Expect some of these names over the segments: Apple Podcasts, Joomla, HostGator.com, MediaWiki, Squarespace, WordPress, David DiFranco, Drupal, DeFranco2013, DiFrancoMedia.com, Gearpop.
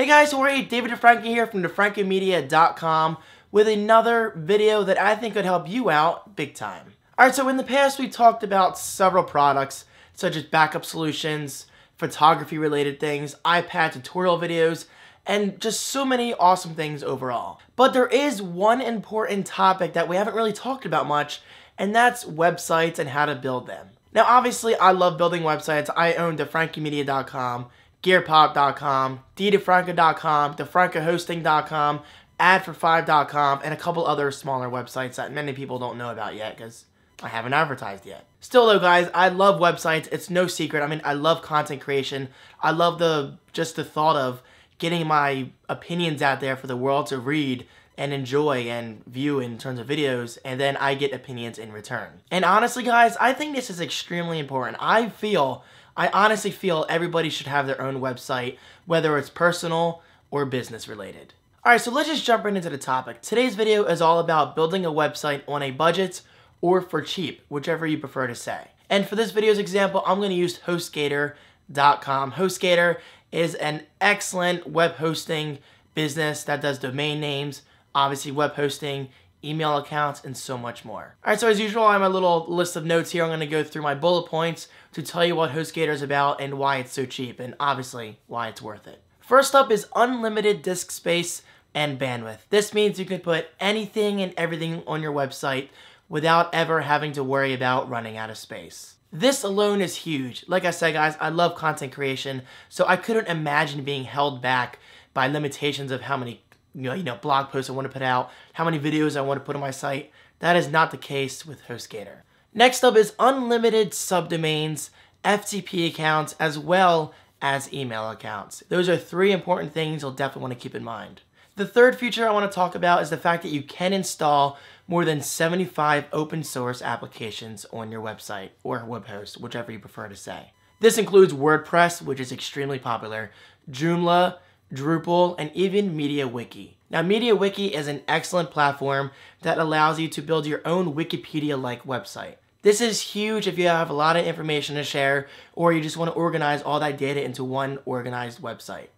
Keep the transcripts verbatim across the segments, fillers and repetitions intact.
Hey guys, how are you? David DiFranco here from DiFranco Media dot com with another video that I think could help you out big time. Alright, so in the past we talked about several products such as backup solutions, photography related things, iPad tutorial videos, and just so many awesome things overall. But there is one important topic that we haven't really talked about much, and that's websites and how to build them. Now obviously I love building websites. I own DiFranco Media dot com, Gearpop dot com, DiFranco dot com, DiFranco Hosting dot com, Ad for five dot com, and a couple other smaller websites that many people don't know about yet because I haven't advertised yet. Still though guys, I love websites. It's no secret. I mean, I love content creation. I love the just the thought of getting my opinions out there for the world to read and enjoy and view in terms of videos, and then I get opinions in return. And honestly guys, I think this is extremely important. I feel I honestly feel everybody should have their own website, whether it's personal or business related. Alright, so let's just jump right into the topic. Today's video is all about building a website on a budget or for cheap, whichever you prefer to say. And for this video's example, I'm going to use HostGator dot com. HostGator is an excellent web hosting business that does domain names, obviously web hosting, email accounts, and so much more. Alright, so as usual, I have my little list of notes here. I'm going to go through my bullet points to tell you what HostGator is about and why it's so cheap, and obviously why it's worth it. First up is unlimited disk space and bandwidth. This means you can put anything and everything on your website without ever having to worry about running out of space. This alone is huge. Like I said, guys, I love content creation, so I couldn't imagine being held back by limitations of how many You know, you know, blog posts I want to put out, how many videos I want to put on my site. That is not the case with HostGator. Next up is unlimited subdomains, F T P accounts, as well as email accounts. Those are three important things you'll definitely want to keep in mind. The third feature I want to talk about is the fact that you can install more than seventy-five open source applications on your website or web host, whichever you prefer to say. This includes WordPress, which is extremely popular, Joomla, Drupal, and even MediaWiki. Now MediaWiki is an excellent platform that allows you to build your own Wikipedia-like website. This is huge if you have a lot of information to share or you just want to organize all that data into one organized website.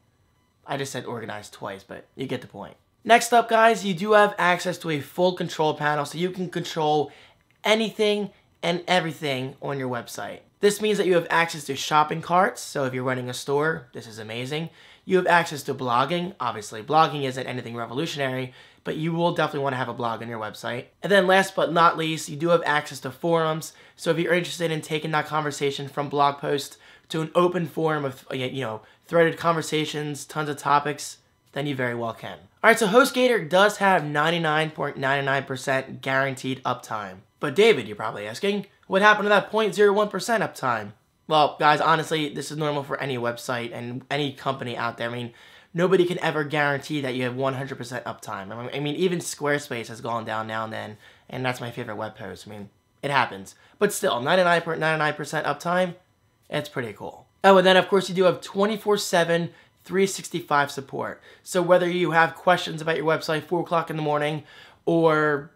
I just said organized twice, but you get the point. Next up guys, you do have access to a full control panel, so you can control anything and everything on your website. This means that you have access to shopping carts, so if you're running a store, this is amazing. You have access to blogging. Obviously, blogging isn't anything revolutionary, but you will definitely want to have a blog on your website. And then last but not least, you do have access to forums. So if you're interested in taking that conversation from blog post to an open forum of, you know, threaded conversations, tons of topics, then you very well can. All right, so HostGator does have ninety-nine point nine nine percent guaranteed uptime. But David, you're probably asking, what happened to that zero point zero one percent uptime? Well, guys, honestly, this is normal for any website and any company out there. I mean, nobody can ever guarantee that you have one hundred percent uptime. I mean, even Squarespace has gone down now and then, and that's my favorite web host. I mean, it happens. But still, ninety-nine point nine nine percent uptime, it's pretty cool. Oh, and then, of course, you do have twenty-four seven, three sixty-five support. So whether you have questions about your website four o'clock in the morning or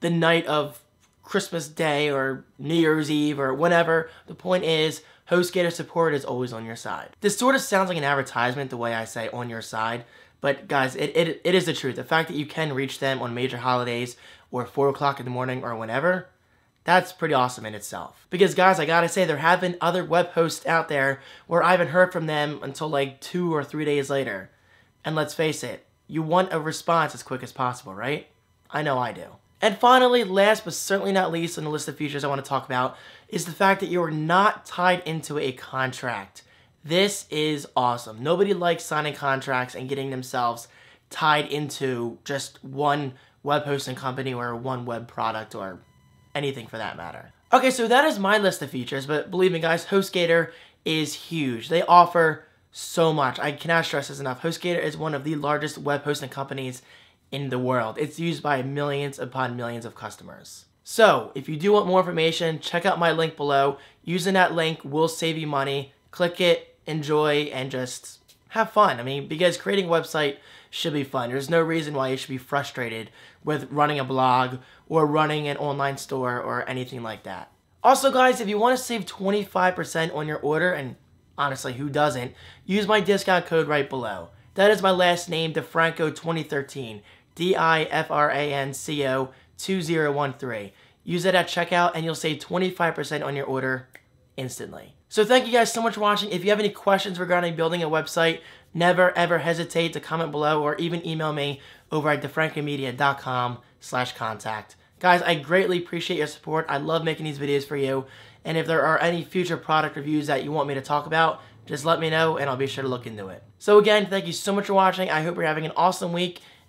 the night of Christmas Day or New Year's Eve or whatever, the point is HostGator support is always on your side. This sort of sounds like an advertisement the way I say on your side, but guys, it, it, it is the truth. The fact that you can reach them on major holidays or four o'clock in the morning or whenever, that's pretty awesome in itself. Because guys, I gotta say, there have been other web hosts out there where I haven't heard from them until like two or three days later. And let's face it, you want a response as quick as possible, right? I know I do. And finally, last but certainly not least on the list of features I want to talk about is the fact that you're not tied into a contract. This is awesome. Nobody likes signing contracts and getting themselves tied into just one web hosting company or one web product or anything for that matter. Okay, so that is my list of features, but believe me guys, HostGator is huge. They offer so much. I cannot stress this enough. HostGator is one of the largest web hosting companies in the world. It's used by millions upon millions of customers. So if you do want more information, check out my link below. Using that link will save you money. Click it, enjoy, and just have fun. I mean, because creating a website should be fun. There's no reason why you should be frustrated with running a blog or running an online store or anything like that. Also guys, if you want to save twenty-five percent on your order, and honestly, who doesn't, use my discount code right below. That is my last name, DeFranco twenty thirteen, D I F R A N C O two thousand thirteen. Use that at checkout and you'll save twenty-five percent on your order instantly. So thank you guys so much for watching. If you have any questions regarding building a website, never ever hesitate to comment below or even email me over at DiFrancoMedia dot com slash contact. Guys, I greatly appreciate your support. I love making these videos for you. And if there are any future product reviews that you want me to talk about, just let me know and I'll be sure to look into it. So again, thank you so much for watching. I hope you're having an awesome week